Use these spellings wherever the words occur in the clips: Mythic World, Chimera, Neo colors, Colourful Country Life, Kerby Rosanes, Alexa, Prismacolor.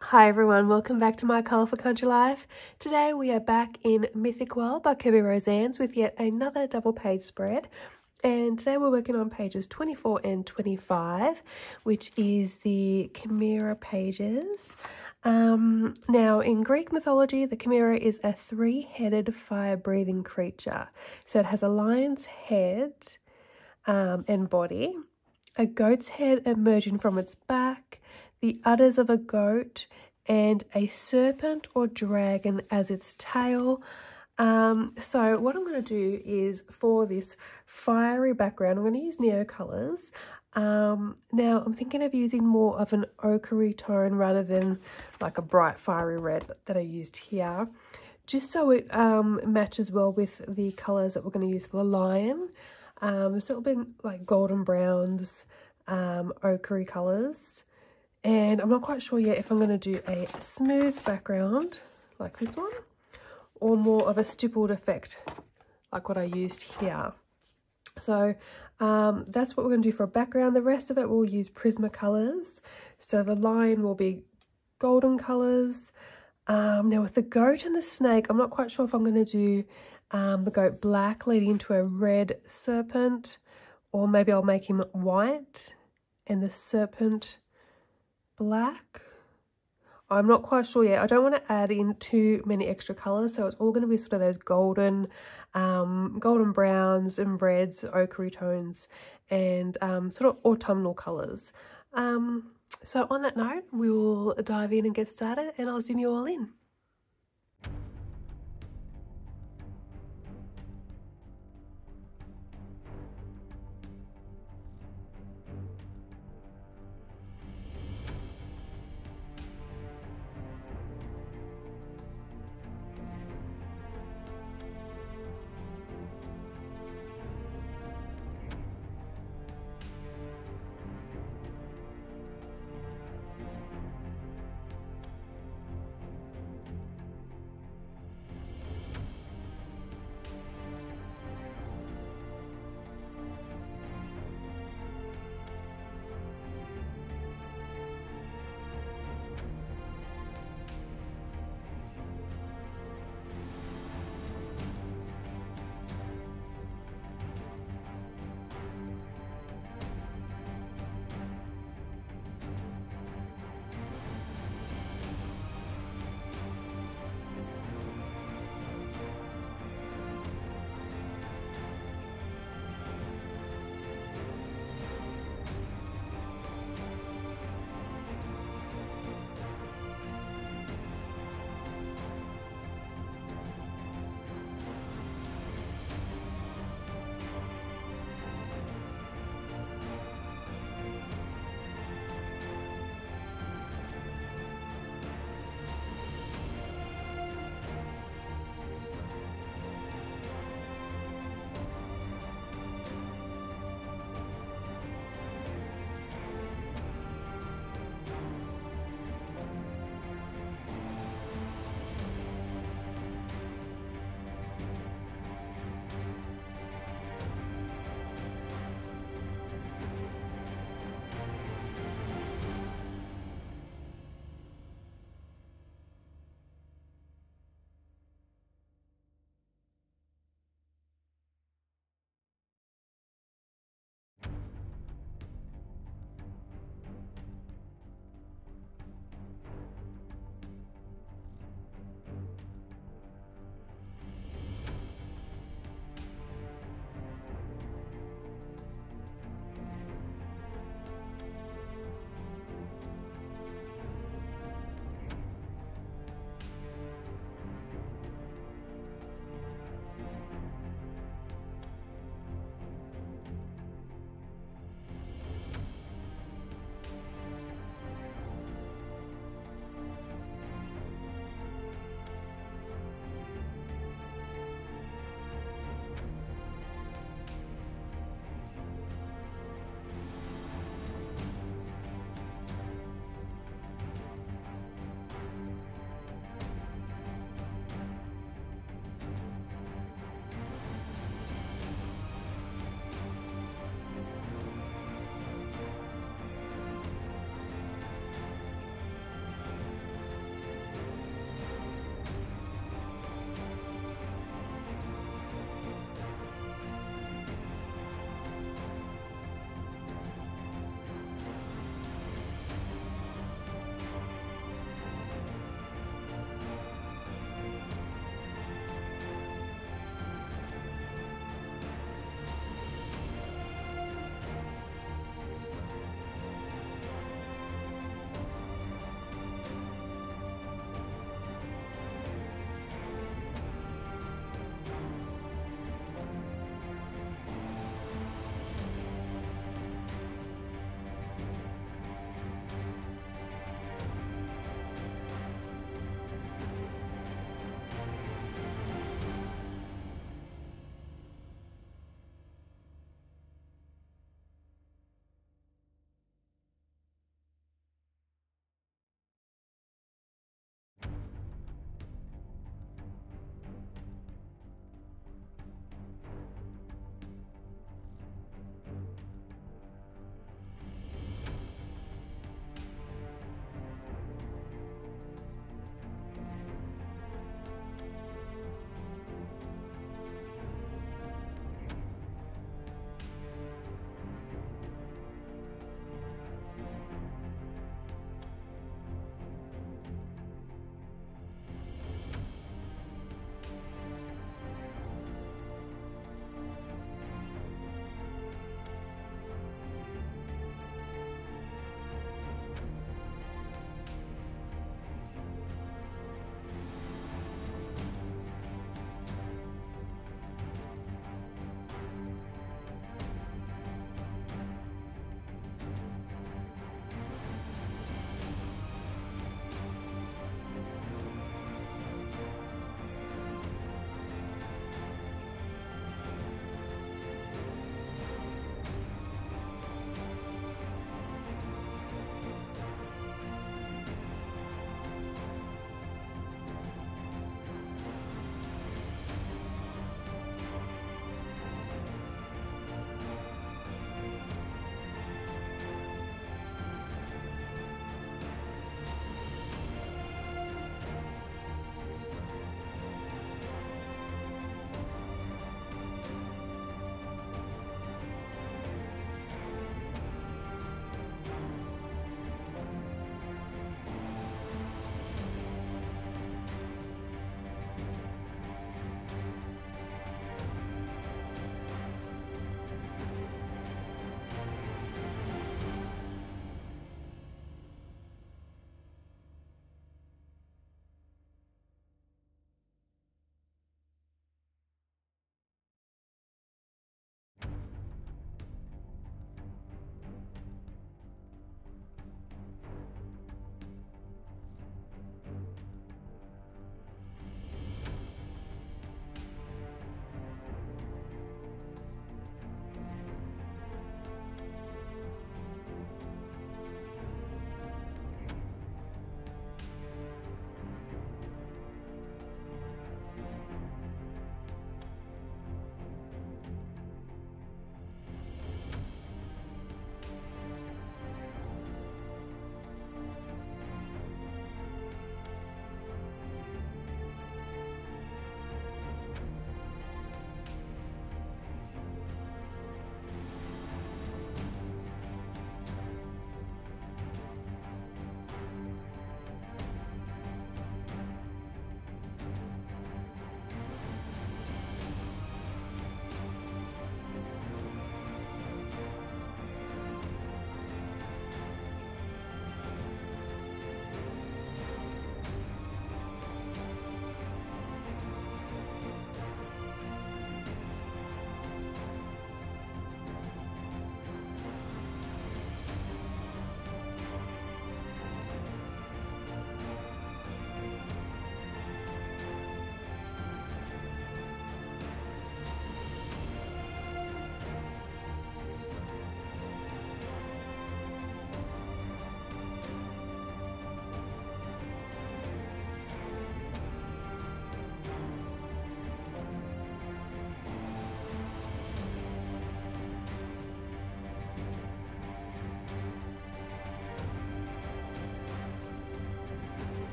Hi everyone, welcome back to my Colourful Country Life. Today we are back in Mythic World by Kerby Rosanes with yet another double page spread. And today we're working on pages 24 and 25, which is the Chimera pages. Now, in Greek mythology, the Chimera is a three-headed fire-breathing creature. So it has a lion's head and body, a goat's head emerging from its back, the udders of a goat, and a serpent or dragon as its tail. So what I'm going to do is, for this fiery background, I'm going to use Neo colors. Now I'm thinking of using more of an ochre tone rather than like a bright fiery red that I used here, just so it matches well with the colors that we're going to use for the lion. So it'll be like golden browns, ochre colors, and I'm not quite sure yet if I'm going to do a smooth background like this one, or more of a stippled effect like what I used here. So that's what we're going to do for a background. The rest of it we'll use Prismacolors. So the lion will be golden colours. Now with the goat and the snake, I'm not quite sure if I'm going to do the goat black leading to a red serpent, or maybe I'll make him white and the serpent black. I'm not quite sure yet. I don't want to add in too many extra colours, so it's all going to be sort of those golden, golden browns and reds, ochre tones, and sort of autumnal colours. So on that note, we will dive in and get started, and I'll zoom you all in.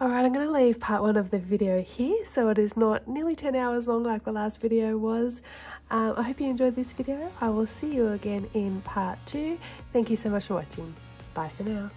Alright, I'm going to leave part one of the video here, so it is not nearly 10 hours long like the last video was. I hope you enjoyed this video. I will see you again in part 2. Thank you so much for watching. Bye for now.